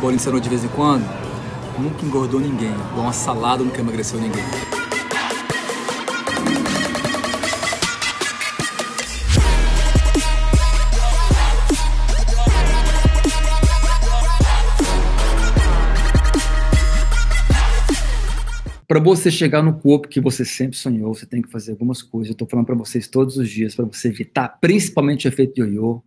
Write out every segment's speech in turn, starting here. bolinho de cenoura de vez em quando, nunca engordou ninguém. Uma salada nunca emagreceu ninguém. Para você chegar no corpo que você sempre sonhou, você tem que fazer algumas coisas. Eu tô falando para vocês todos os dias, para você evitar principalmente o efeito ioiô,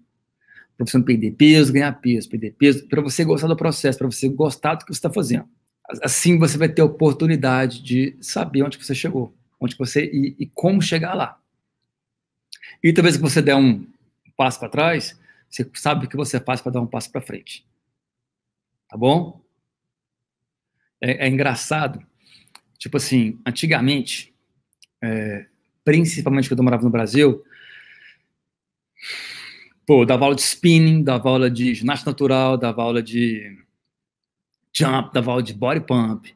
para você não perder peso, ganhar peso, perder peso, para você gostar do processo, para você gostar do que você está fazendo. Assim você vai ter a oportunidade de saber onde você chegou, onde você e como chegar lá. E talvez se você der um passo para trás, você sabe o que você faz para dar um passo para frente. Tá bom? É engraçado. Tipo assim, antigamente, principalmente quando eu morava no Brasil, pô, eu dava aula de spinning, dava aula de ginástica natural, dava aula de jump, dava aula de body pump,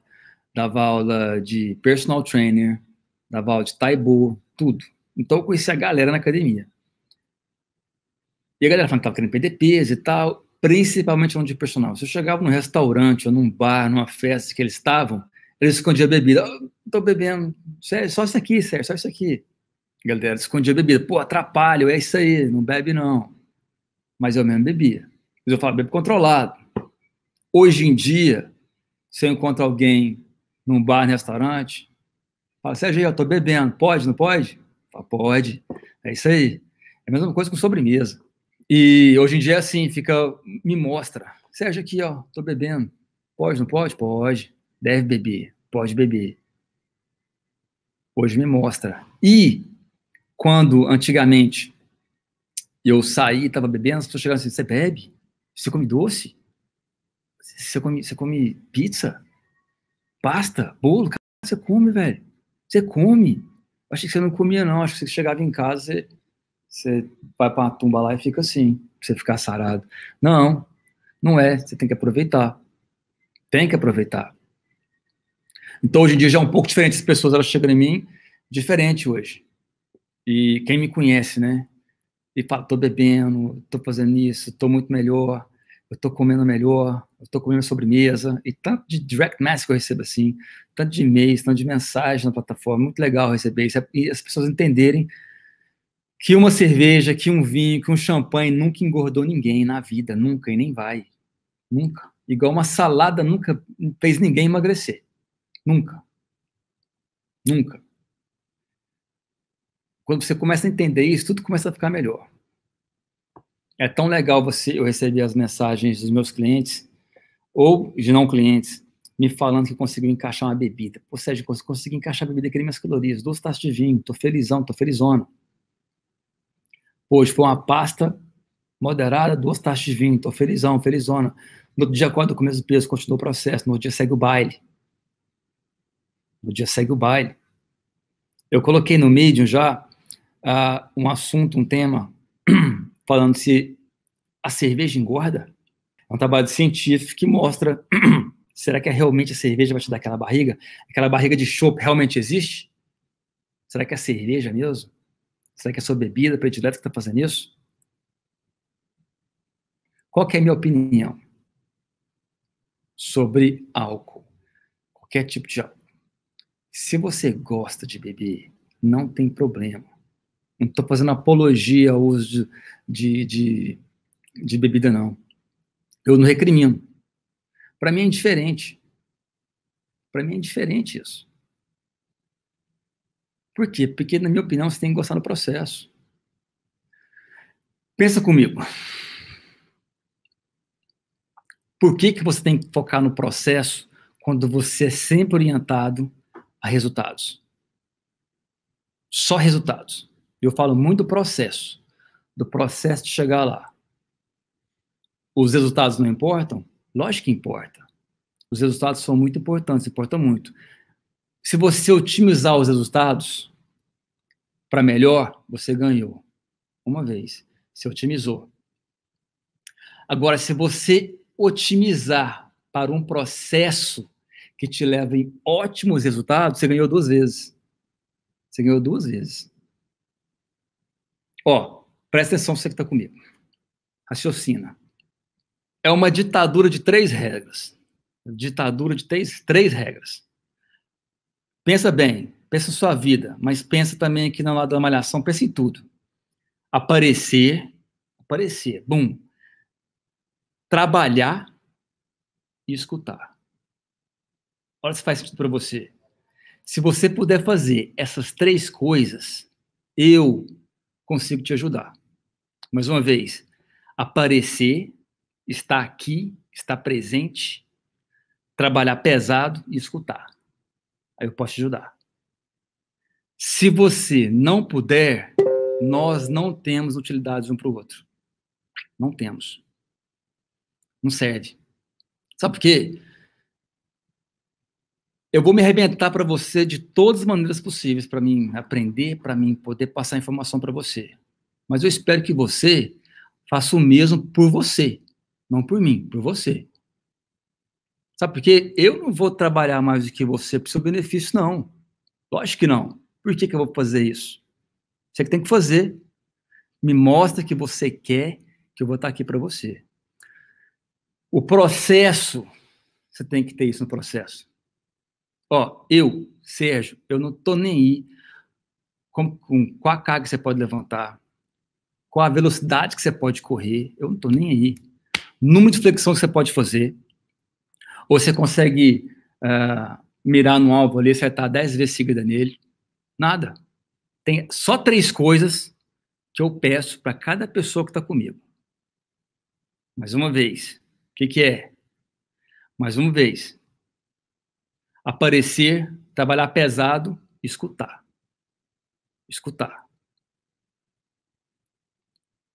dava aula de personal trainer, dava aula de taibo, tudo. Então eu conhecia a galera na academia. E a galera falando que tava querendo perder peso e tal, principalmente onde de personal. Se eu chegava num restaurante ou num bar, numa festa que eles estavam, eles escondiam a bebida. Oh, tô bebendo. Só isso aqui, Sérgio, só isso aqui. Galera, escondia a bebida. Pô, atrapalho, é isso aí. Não bebe, não. Mas eu mesmo bebia. Mas eu falo, bebo controlado. Hoje em dia, se eu encontro alguém num bar, num restaurante, fala, Sérgio, eu tô bebendo. Pode, não pode? Fala, pode. É isso aí. É a mesma coisa com sobremesa. E hoje em dia é assim, fica, me mostra. Sérgio, aqui, ó, tô bebendo. Pode, não pode? Pode. Deve beber, pode beber. Hoje me mostra. E quando antigamente eu saí e estava bebendo, as pessoas chegavam assim, você bebe? Você come doce? Você come pizza? Pasta? Bolo? Cara, você come, velho. Você come. Eu achei que você não comia, não. Acho que você chegava em casa, você vai para uma tumba lá e fica assim, pra você ficar sarado. Não, não é. Você tem que aproveitar. Tem que aproveitar. Então, hoje em dia, já é um pouco diferente. As pessoas, elas chegam em mim diferente hoje. E quem me conhece, né? E fala, tô bebendo, tô fazendo isso, tô muito melhor, eu tô comendo melhor, eu tô comendo sobremesa. E tanto de direct message que eu recebo assim, tanto de e-mails, tanto de mensagem na plataforma. Muito legal receber isso. E as pessoas entenderem que uma cerveja, que um vinho, que um champanhe nunca engordou ninguém na vida. Nunca, e nem vai. Nunca. Igual uma salada nunca fez ninguém emagrecer. Nunca. Nunca. Quando você começa a entender isso, tudo começa a ficar melhor. É tão legal eu receber as mensagens dos meus clientes, ou de não clientes, me falando que conseguiu encaixar uma bebida. Ou seja, consegui encaixar a bebida que tem minhas calorias, 2 taças de vinho, tô felizão, tô felizona. Hoje foi uma pasta moderada, 2 taças de vinho, tô felizão, felizona. No outro dia acorda com o mesmo peso, continua o processo, no outro dia segue o baile. No dia segue o baile. Eu coloquei no Medium já um assunto, um tema, falando se a cerveja engorda. É um trabalho científico que mostra, será que realmente a cerveja vai te dar aquela barriga? Aquela barriga de chopp realmente existe? Será que é a cerveja mesmo? Será que é a sua bebida predileta que está fazendo isso? Qual que é a minha opinião sobre álcool? Qualquer tipo de álcool. Se você gosta de beber, não tem problema. Não estou fazendo apologia ao uso de bebida, não. Eu não recrimino. Para mim é indiferente. Para mim é indiferente isso. Por quê? Porque, na minha opinião, você tem que gostar do processo. Pensa comigo. Por que que você tem que focar no processo quando você é sempre orientado a resultados? Só resultados. Eu falo muito do processo de chegar lá. Os resultados não importam? Lógico que importa. Os resultados são muito importantes, importa muito. Se você otimizar os resultados para melhor, você ganhou. Uma vez, você otimizou. Agora, se você otimizar para um processo que te leva em ótimos resultados, você ganhou 2 vezes. Você ganhou 2 vezes. Ó, presta atenção você que está comigo. Raciocina. É uma ditadura de três regras. Ditadura de três regras. Pensa bem, pensa em sua vida, mas pensa também aqui na lado da malhação, pensa em tudo. Aparecer, bum. Trabalhar e escutar. Olha se faz sentido para você. Se você puder fazer essas três coisas, eu consigo te ajudar. Mais uma vez, aparecer, estar aqui, estar presente, trabalhar pesado e escutar. Aí eu posso te ajudar. Se você não puder, nós não temos utilidades um para o outro. Não temos. Não serve. Sabe por quê? Eu vou me arrebentar para você de todas as maneiras possíveis, para mim aprender, para mim poder passar informação para você. Mas eu espero que você faça o mesmo por você. Não por mim, por você. Sabe por quê? Eu não vou trabalhar mais do que você para o seu benefício, não. Lógico que não. Por que eu vou fazer isso? Você que tem que fazer. Me mostra que você quer, que eu vou estar aqui para você. O processo, você tem que ter isso no processo. Ó, eu, Sérgio, eu não tô nem aí com a carga que você pode levantar, com a velocidade que você pode correr, eu não tô nem aí. Número de flexão que você pode fazer, ou você consegue mirar no alvo ali, acertar 10 vezes seguida nele, nada. Tem só três coisas que eu peço para cada pessoa que está comigo. Mais uma vez, o que que é? Mais uma vez. Aparecer, trabalhar pesado, escutar. Escutar.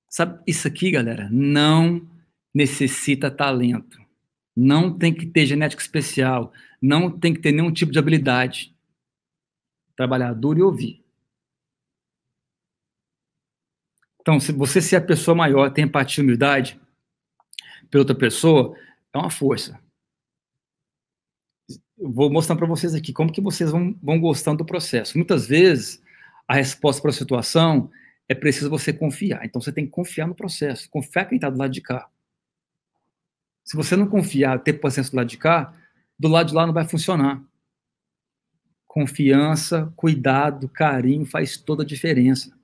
Sabe, isso aqui, galera, não necessita talento. Não tem que ter genética especial. Não tem que ter nenhum tipo de habilidade. Trabalhar duro e ouvir. Então, se você ser a pessoa maior, tem empatia e humildade pela outra pessoa, é uma força. Vou mostrar para vocês aqui como que vocês vão gostando do processo. Muitas vezes, a resposta para a situação é preciso você confiar. Então, você tem que confiar no processo. Confiar quem está do lado de cá. Se você não confiar, ter paciência do lado de cá, do lado de lá não vai funcionar. Confiança, cuidado, carinho faz toda a diferença.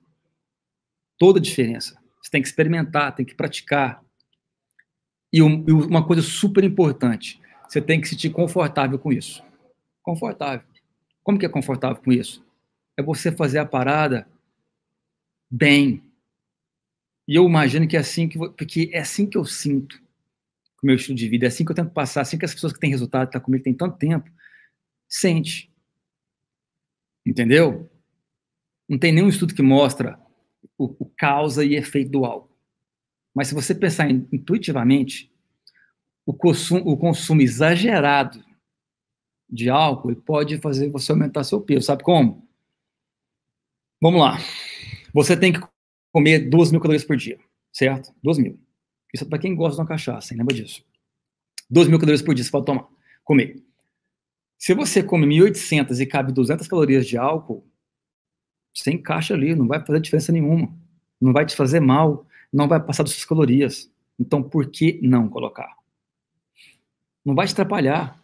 Toda a diferença. Você tem que experimentar, tem que praticar. E uma coisa super importante... Você tem que se sentir confortável com isso. Confortável. Como que é confortável com isso? É você fazer a parada bem. E eu imagino que é assim que, porque é assim que eu sinto o meu estilo de vida, é assim que eu tento passar, é assim que as pessoas que têm resultado, que estão comigo tem tanto tempo, sente. Entendeu? Não tem nenhum estudo que mostra o causa e efeito do algo. Mas se você pensar intuitivamente, o consumo exagerado de álcool pode fazer você aumentar seu peso. Sabe como? Vamos lá. Você tem que comer 2.000 calorias por dia, certo? 2.000. Isso é para quem gosta de uma cachaça, hein? Lembra disso. 2.000 calorias por dia você pode tomar, comer. Se você come 1.800 e cabe 200 calorias de álcool, você encaixa ali, não vai fazer diferença nenhuma. Não vai te fazer mal, não vai passar das suas calorias. Então, por que não colocar? Não vai te atrapalhar.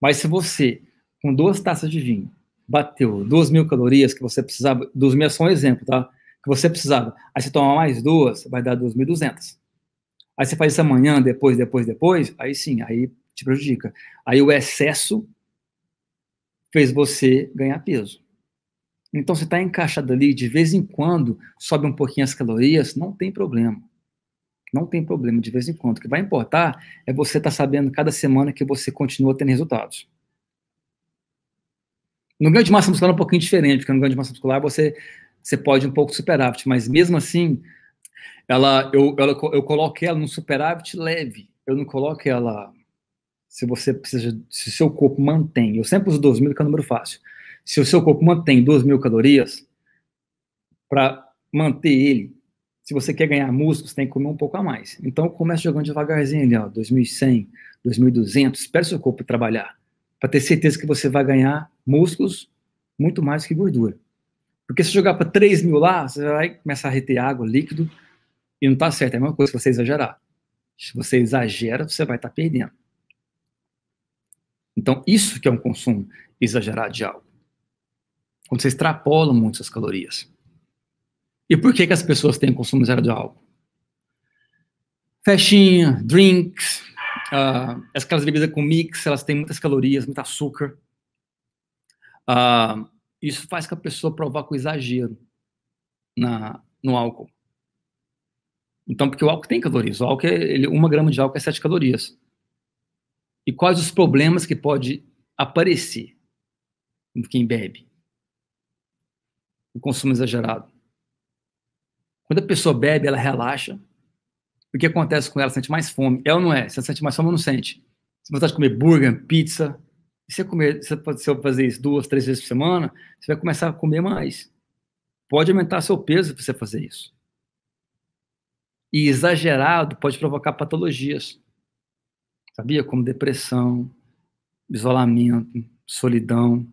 Mas se você, com 2 taças de vinho, bateu 2.000 calorias que você precisava, 2.000 é só um exemplo, tá? Que você precisava. Aí você toma mais 2, vai dar 2.200. Aí você faz isso amanhã, depois, aí sim, aí te prejudica. Aí o excesso fez você ganhar peso. Então você está encaixado ali, de vez em quando, sobe um pouquinho as calorias, não tem problema. Não tem problema de vez em quando. O que vai importar é você estar sabendo cada semana que você continua tendo resultados. No ganho de massa muscular é um pouquinho diferente, porque no ganho de massa muscular você pode um pouco de superávit, mas mesmo assim, eu coloco ela num superávit leve. Eu não coloco ela se você precisa, se o seu corpo mantém. Eu sempre uso 2.000, que é um número fácil. Se o seu corpo mantém 2.000 calorias, para manter ele, se você quer ganhar músculo, você tem que comer um pouco a mais. Então, começa jogando devagarzinho ali, ó, 2.100, 2.200. Espera o seu corpo trabalhar, para ter certeza que você vai ganhar músculos muito mais que gordura. Porque se jogar para 3.000 lá, você vai começar a reter água, líquido, e não tá certo. É a mesma coisa se você exagerar. Se você exagera, você vai estar perdendo. Então, isso que é um consumo exagerado de algo. Quando você extrapola muito as calorias. E por que que as pessoas têm consumo exagerado de algo? Festinha, drinks, aquelas bebidas com mix, elas têm muitas calorias, muito açúcar. Isso faz com a pessoa provoca o exagero no álcool. Então, porque o álcool tem calorias. O álcool uma grama de álcool é 7 calorias. E quais os problemas que pode aparecer em quem bebe? O consumo exagerado. Quando a pessoa bebe, ela relaxa. O que acontece com ela? Ela sente mais fome. Ela não é. Se ela sente mais fome, ela não sente. Se você gosta de comer burger, pizza, se eu fazer isso 2, 3 vezes por semana, você vai começar a comer mais. Pode aumentar seu peso se você fazer isso. E exagerado pode provocar patologias. Sabia? Como depressão, isolamento, solidão.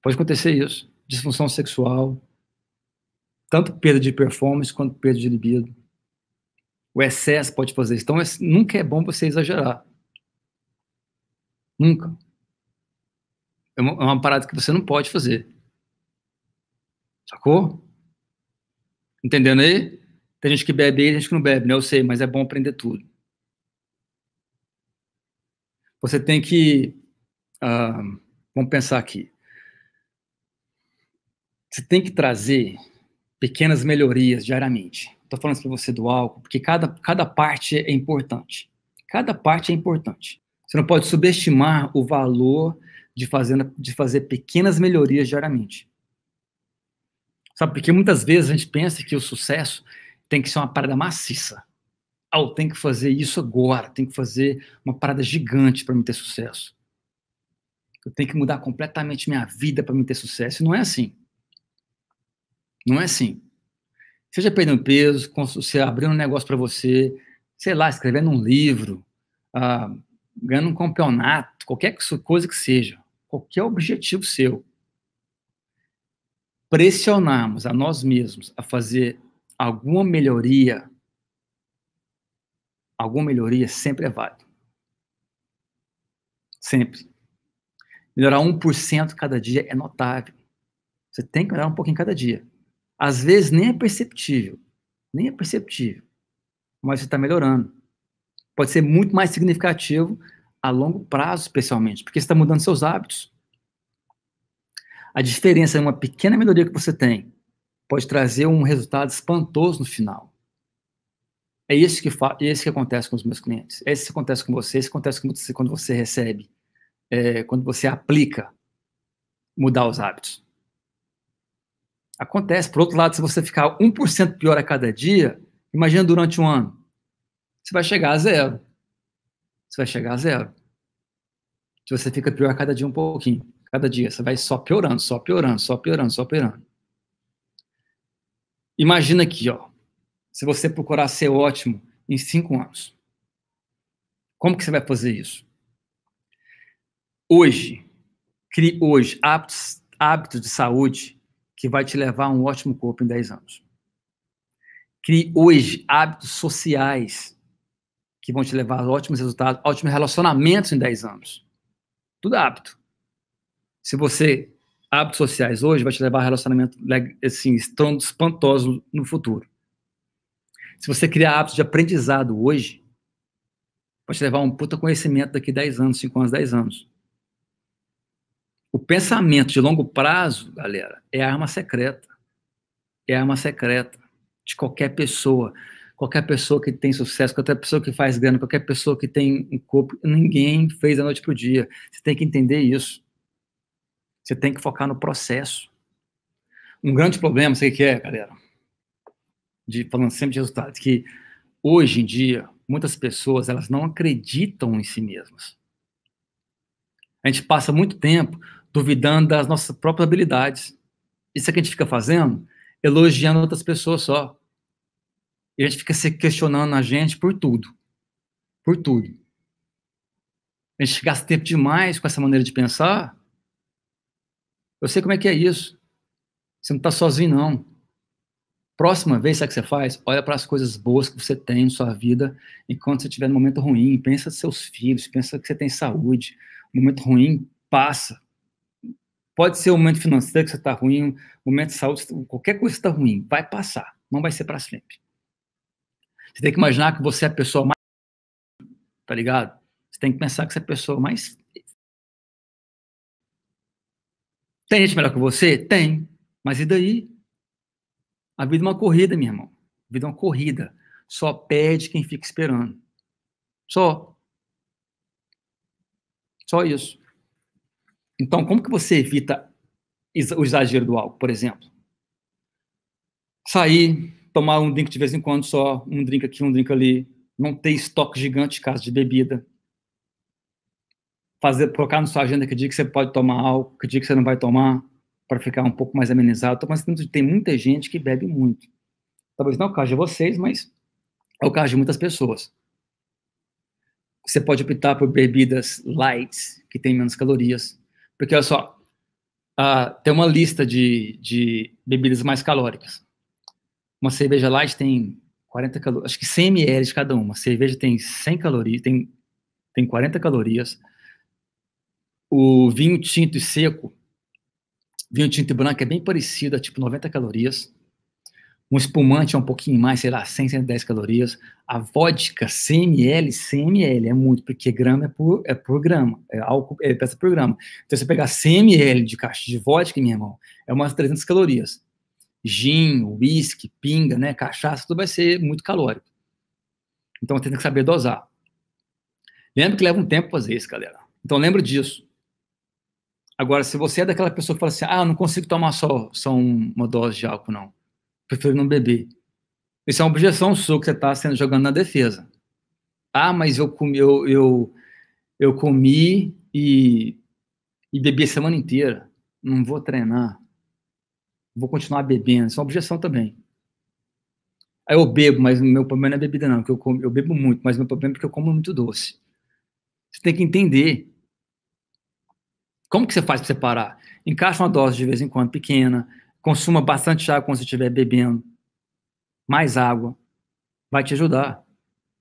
Pode acontecer isso. Disfunção sexual. Tanto perda de performance quanto perda de libido. O excesso pode fazer isso. Então, nunca é bom você exagerar. Nunca. É uma parada que você não pode fazer. Sacou? Entendendo aí? Tem gente que bebe e tem gente que não bebe, né? Eu sei, mas é bom aprender tudo. Você tem que... vamos pensar aqui. Você tem que trazer pequenas melhorias diariamente. Estou falando para você do álcool, porque cada parte é importante. Cada parte é importante. Você não pode subestimar o valor de fazer pequenas melhorias diariamente. Sabe, porque muitas vezes a gente pensa que o sucesso tem que ser uma parada maciça. Eu tenho que fazer isso agora, tenho que fazer uma parada gigante para me ter sucesso. Eu tenho que mudar completamente minha vida para me ter sucesso. E não é assim. Não é assim. Seja perdendo peso, você abrindo um negócio para você, sei lá, escrevendo um livro, ganhando um campeonato, qualquer coisa que seja, qualquer objetivo seu. Pressionarmos a nós mesmos a fazer alguma melhoria sempre é válido. Sempre. Melhorar 1% cada dia é notável. Você tem que melhorar um pouquinho cada dia. Às vezes nem é perceptível. Nem é perceptível. Mas você está melhorando. Pode ser muito mais significativo a longo prazo, especialmente, porque você está mudando seus hábitos. A diferença é uma pequena melhoria que você tem. Pode trazer um resultado espantoso no final. É isso que acontece com os meus clientes. É isso que acontece com você. É isso que acontece com você quando você recebe. Quando você aplica mudar os hábitos. Acontece. Por outro lado, se você ficar 1% pior a cada dia, imagina durante um ano. Você vai chegar a zero. Você vai chegar a zero. Se você fica pior a cada dia um pouquinho. Cada dia. Você vai só piorando, só piorando, só piorando, só piorando. Imagina aqui, ó. Se você procurar ser ótimo em 5 anos. Como que você vai fazer isso? Hoje. Crie hoje hábitos de saúde que vai te levar a um ótimo corpo em 10 anos. Crie hoje hábitos sociais que vão te levar a ótimos resultados, ótimos relacionamentos em 10 anos. Tudo hábito. Se você... Hábitos sociais hoje vai te levar a relacionamento assim, espantoso no futuro. Se você criar hábitos de aprendizado hoje, vai te levar a um puta conhecimento daqui 10 anos, 5 anos, 10 anos. O pensamento de longo prazo, galera, é a arma secreta. É a arma secreta de qualquer pessoa. Qualquer pessoa que tem sucesso, qualquer pessoa que faz grana, qualquer pessoa que tem um corpo, ninguém fez da noite para o dia. Você tem que entender isso. Você tem que focar no processo. Um grande problema, sei que é, galera, falando sempre de resultados, que hoje em dia, muitas pessoas elas não acreditam em si mesmas. A gente passa muito tempo duvidando das nossas próprias habilidades. Isso é que a gente fica fazendo, elogiando outras pessoas só. E a gente fica se questionando a gente por tudo. Por tudo. A gente gasta tempo demais com essa maneira de pensar. Eu sei como é que é isso. Você não está sozinho, não. Próxima vez, sabe o que você faz? Olha para as coisas boas que você tem na sua vida, e quando você estiver num momento ruim, pensa nos seus filhos, pensa que você tem saúde. Um momento ruim passa. Pode ser um momento financeiro que você está ruim, um momento de saúde, qualquer coisa que está ruim, vai passar, não vai ser para sempre. Você tem que imaginar que você é a pessoa mais... Tá ligado? Você tem que pensar que você é a pessoa mais... Tem gente melhor que você? Tem. Mas e daí? A vida é uma corrida, meu irmão. A vida é uma corrida. Só perde quem fica esperando. Só isso. Então, como que você evita o exagero do álcool, por exemplo? Sair, tomar um drink de vez em quando só, um drink aqui, um drink ali. Não ter estoque gigante de casa de bebida. Colocar na sua agenda que dia que você pode tomar álcool, que dia que você não vai tomar, para ficar um pouco mais amenizado. Mas tem muita gente que bebe muito. Talvez não é o caso de vocês, mas é o caso de muitas pessoas. Você pode optar por bebidas light, que tem menos calorias. Porque, olha só, tem uma lista de bebidas mais calóricas. Uma cerveja light tem 40 calorias, acho que 100 ml de cada uma. A cerveja tem 100 calorias, tem 40 calorias. O vinho tinto e seco, vinho tinto e branco é bem parecido, é tipo 90 calorias. Um espumante é um pouquinho mais, sei lá, 100, 110 calorias. A vodka, 100 ml é muito, porque grama é por grama, é álcool, é peça por grama. Então, você pegar 100 ml de caixa de vodka, meu irmão, é umas 300 calorias. Gin, whisky, pinga, né, cachaça, tudo vai ser muito calórico. Então, tem que saber dosar. Lembra que leva um tempo fazer isso, galera. Então, lembra disso. Agora, se você é daquela pessoa que fala assim, não consigo tomar só uma dose de álcool, não. Prefiro não beber. Isso é uma objeção sua que você está jogando na defesa. Mas eu comi e bebi a semana inteira. Não vou treinar. Vou continuar bebendo. Isso é uma objeção também. Aí eu bebo, mas o meu problema não é bebida, não. Porque eu bebo muito, mas o meu problema é porque eu como muito doce. Você tem que entender. Como que você faz para separar? Encaixa uma dose de vez em quando pequena. Consuma bastante água quando você estiver bebendo. Mais água. Vai te ajudar.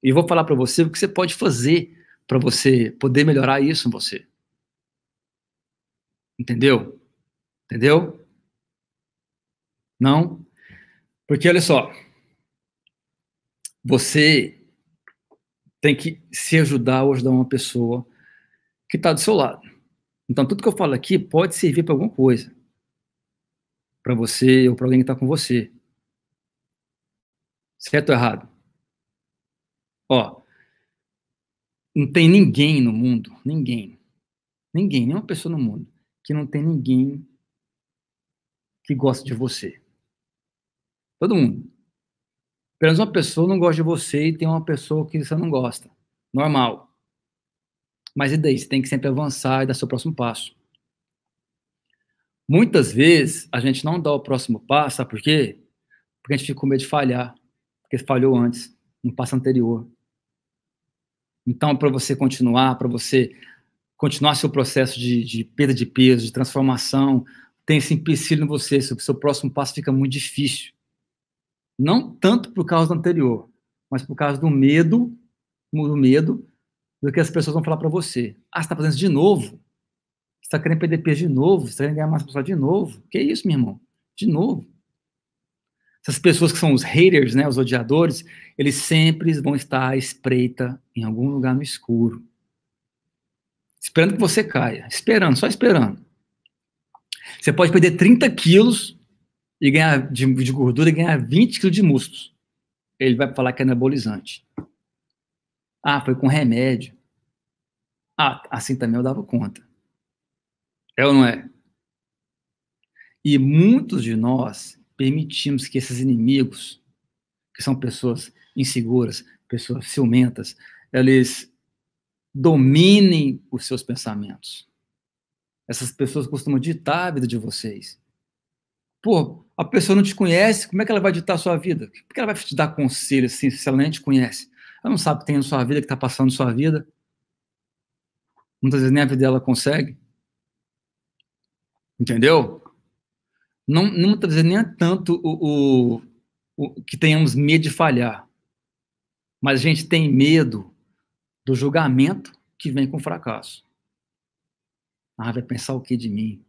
E vou falar para você o que você pode fazer para você poder melhorar isso em você. Entendeu? Entendeu? Não? Porque, olha só. Você tem que se ajudar ou ajudar uma pessoa que está do seu lado. Então, tudo que eu falo aqui pode servir para alguma coisa. Para você ou para alguém que está com você. Certo ou errado? Ó, não tem ninguém no mundo, ninguém, nenhuma pessoa no mundo, que não tem ninguém que gosta de você. Todo mundo. Pelo menos uma pessoa não gosta de você e tem uma pessoa que você não gosta. Normal. Mas e daí? Você tem que sempre avançar e dar seu próximo passo. Muitas vezes, a gente não dá o próximo passo, sabe por quê? Porque a gente fica com medo de falhar, porque falhou antes, no passo anterior. Então, para você continuar seu processo de perda de peso, de transformação, tem esse empecilho em você, que o seu próximo passo fica muito difícil. Não tanto por causa do anterior, mas por causa do medo do que as pessoas vão falar para você. Você está fazendo isso de novo? Você está querendo perder peso de novo? Você está querendo ganhar massa muscular de novo? Que isso, meu irmão? De novo. Essas pessoas que são os haters, né, os odiadores, eles sempre vão estar à espreita em algum lugar no escuro. Esperando que você caia. Esperando, só esperando. Você pode perder 30 quilos e ganhar de gordura e ganhar 20 quilos de músculos. Ele vai falar que é anabolizante. Foi com remédio. Assim também eu dava conta. É ou não é? E muitos de nós permitimos que esses inimigos, que são pessoas inseguras, pessoas ciumentas, eles dominem os seus pensamentos. Essas pessoas costumam ditar a vida de vocês. A pessoa não te conhece, como é que ela vai ditar a sua vida? Por que ela vai te dar conselho assim, se ela nem te conhece? Ela não sabe o que tem na sua vida, o que está passando na sua vida. Muitas vezes nem a vida dela consegue. Entendeu? Não, muitas vezes nem é tanto que tenhamos medo de falhar, mas a gente tem medo do julgamento que vem com o fracasso. Ah, vai pensar o que de mim?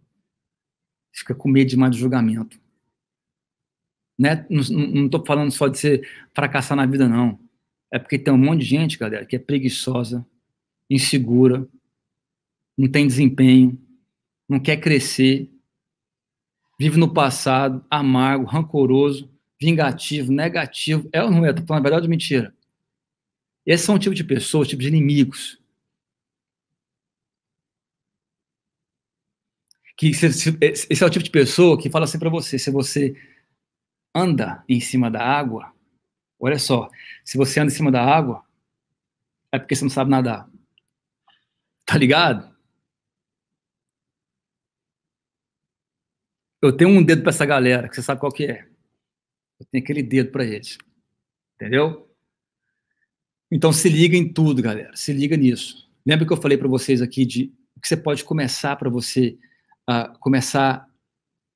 Fica com medo demais do julgamento. Né? Não estou falando só de você fracassar na vida, não. É porque tem um monte de gente, galera, que é preguiçosa, insegura, não tem desempenho, não quer crescer, vive no passado, amargo, rancoroso, vingativo, negativo. É ou não é? Estou falando a verdade ou mentira? Esses são o tipo de pessoas, tipo de inimigos. Esse é o tipo de pessoa que fala assim para você, se você anda em cima da água, olha só, se você anda em cima da água, é porque você não sabe nadar. Tá ligado? Eu tenho um dedo para essa galera, que você sabe qual que é. Eu tenho aquele dedo para eles. Entendeu? Então se liga em tudo, galera. Se liga nisso. Lembra que eu falei para vocês aqui de o que você pode começar para você começar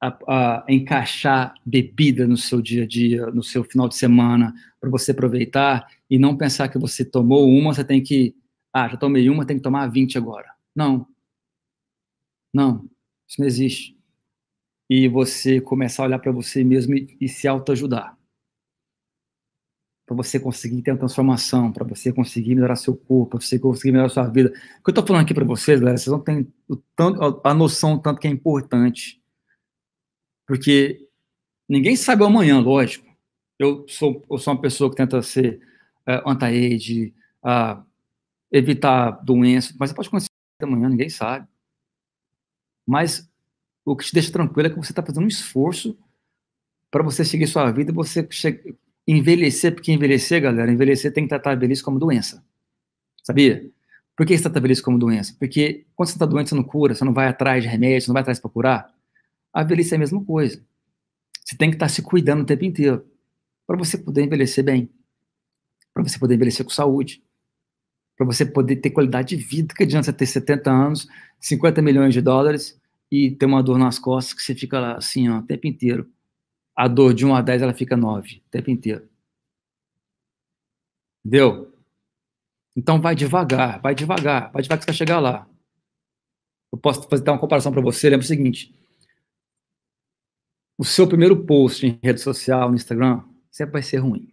a encaixar bebida no seu dia a dia, no seu final de semana, para você aproveitar e não pensar que você tomou uma, você tem que... Ah, já tomei uma, tem que tomar 20 agora. Não. Não. Isso não existe. E você começar a olhar para você mesmo e se autoajudar. Para você conseguir ter uma transformação, para você conseguir melhorar seu corpo, para você conseguir melhorar sua vida. O que eu estou falando aqui para vocês, galera, vocês não têm a noção do tanto que é importante. Porque ninguém sabe o amanhã, lógico. Eu sou uma pessoa que tenta ser anti-age, evitar doenças, mas pode acontecer amanhã, ninguém sabe. Mas o que te deixa tranquilo é que você está fazendo um esforço para você seguir sua vida, você envelhecer, porque envelhecer, galera, envelhecer tem que tratar a velhice como doença. Sabia? Por que você trata a velhice como doença? Porque quando você está doente, você não cura, você não vai atrás de remédio, você não vai atrás para curar. A velhice é a mesma coisa. Você tem que estar se cuidando o tempo inteiro para você poder envelhecer bem, para você poder envelhecer com saúde, para você poder ter qualidade de vida. Que adianta você ter 70 anos, 50 milhões de dólares e ter uma dor nas costas que você fica lá assim, ó, o tempo inteiro. A dor de 1 a 10, ela fica 9, o tempo inteiro. Entendeu? Então vai devagar, vai devagar, vai devagar que você vai chegar lá. Eu posso dar uma comparação para você, lembra o seguinte: o seu primeiro post em rede social, no Instagram, sempre vai ser ruim.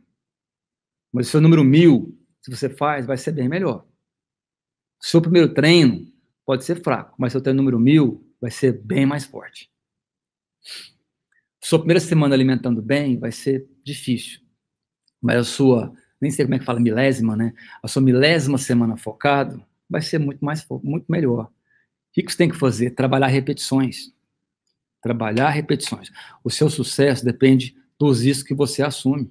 Mas o seu número 1000, se você faz, vai ser bem melhor. Seu primeiro treino pode ser fraco, mas seu treino número 1000 vai ser bem mais forte. Sua primeira semana alimentando bem vai ser difícil, mas a sua, nem sei como é que fala, milésima, né? A sua milésima semana focado vai ser muito melhor. O que você tem que fazer? Trabalhar repetições. Trabalhar repetições. O seu sucesso depende dos riscos que você assume.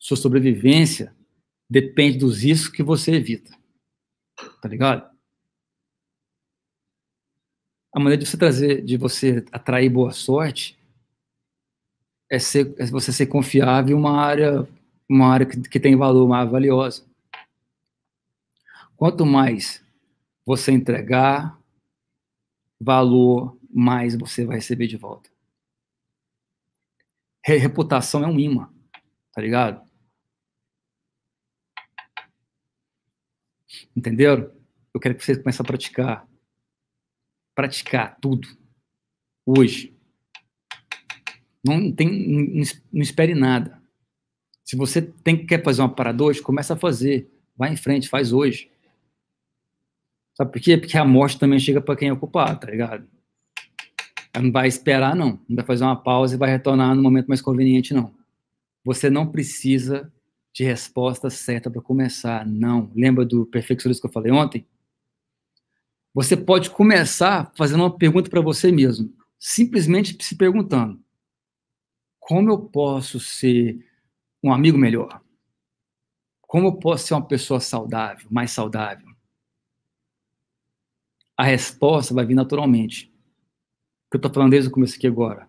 Sua sobrevivência depende dos riscos que você evita. Tá ligado? A maneira de você trazer, de você atrair boa sorte é você ser confiável em uma área que tem valor, uma área valiosa. Quanto mais você entregar valor, mais você vai receber de volta. Reputação é um imã, tá ligado? Entenderam? Eu quero que vocês comecem a praticar tudo hoje. Não espere nada. Se você quer fazer uma parada hoje, começa a fazer, vai em frente, faz hoje. Sabe por quê? Porque a morte também chega para quem é ocupado, tá ligado? Ela não vai esperar, não. Não vai fazer uma pausa e vai retornar no momento mais conveniente, não. Você não precisa de resposta certa para começar, não. Lembra do perfeccionismo que eu falei ontem? Você pode começar fazendo uma pergunta para você mesmo, simplesmente se perguntando: como eu posso ser um amigo melhor? Como eu posso ser uma pessoa saudável, mais saudável? A resposta vai vir naturalmente. O que eu estou falando desde o começo aqui agora.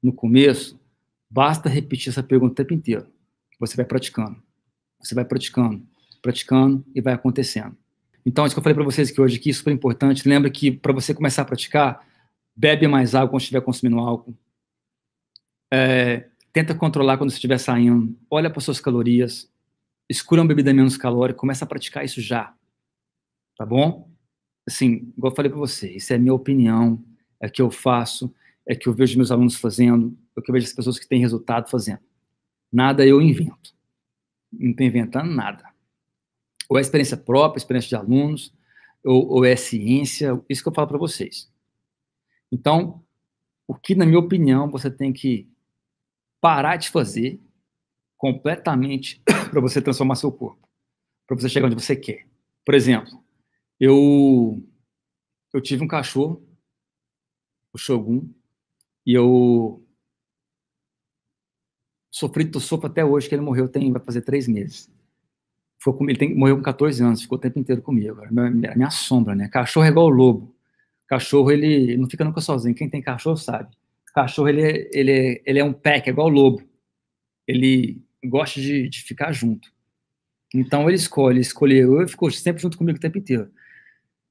No começo, basta repetir essa pergunta o tempo inteiro. Você vai praticando. Você vai praticando e vai acontecendo. Então, isso que eu falei para vocês aqui hoje, que é super importante. Lembra que para você começar a praticar, bebe mais água quando estiver consumindo álcool. Tenta controlar quando você estiver saindo. Olha para suas calorias. Escolha uma bebida menos calórica. Começa a praticar isso já. Tá bom? Assim, igual eu falei para você, isso é a minha opinião. É que eu faço. É que eu vejo meus alunos fazendo. É que eu vejo as pessoas que têm resultado fazendo. Nada eu invento. Não estou inventando nada. Ou é experiência própria, experiência de alunos, ou é ciência, isso que eu falo para vocês. Então, o que, na minha opinião, você tem que parar de fazer completamente para você transformar seu corpo, para você chegar onde você quer. Por exemplo, eu tive um cachorro, o Shogun, e eu sofro até hoje, que ele morreu, vai fazer 3 meses. Foi comigo, morreu com 14 anos, ficou o tempo inteiro comigo. Era minha sombra, né? Cachorro é igual lobo. Cachorro, ele não fica nunca sozinho. Quem tem cachorro sabe. Cachorro, ele é um pack, é igual lobo. Ele gosta de ficar junto. Então, ele escolheu. Ele ficou sempre junto comigo o tempo inteiro.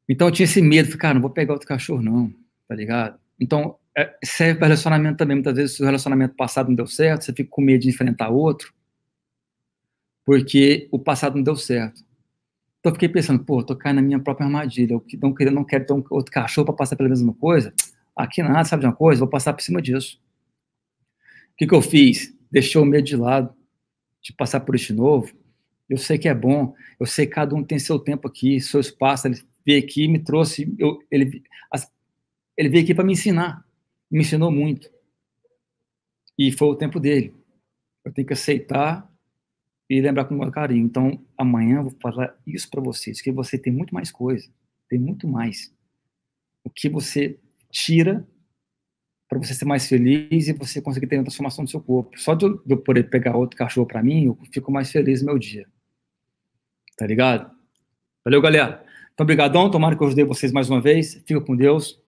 Então, eu tinha esse medo. Falei, cara, não vou pegar outro cachorro, não. Tá ligado? Então, serve para relacionamento também. Muitas vezes, se o relacionamento passado não deu certo, você fica com medo de enfrentar outro. Porque o passado não deu certo. Então eu fiquei pensando, pô, tô caindo na minha própria armadilha, eu não quero ter outro cachorro para passar pela mesma coisa, aqui nada, sabe de uma coisa, vou passar por cima disso. O que eu fiz? Deixei o medo de lado, de passar por isso de novo, eu sei que é bom, eu sei que cada um tem seu tempo aqui, seu espaço, ele veio aqui e me trouxe, ele veio aqui para me ensinar, me ensinou muito. E foi o tempo dele. Eu tenho que aceitar e lembrar com carinho. Então, amanhã eu vou falar isso para vocês, que você tem muito mais coisa, tem muito mais. O que você tira para você ser mais feliz e você conseguir ter uma transformação do seu corpo. Só de eu poder pegar outro cachorro para mim, eu fico mais feliz no meu dia. Tá ligado? Valeu, galera. Então, brigadão. Tomara que eu ajudei vocês mais uma vez. Fica com Deus.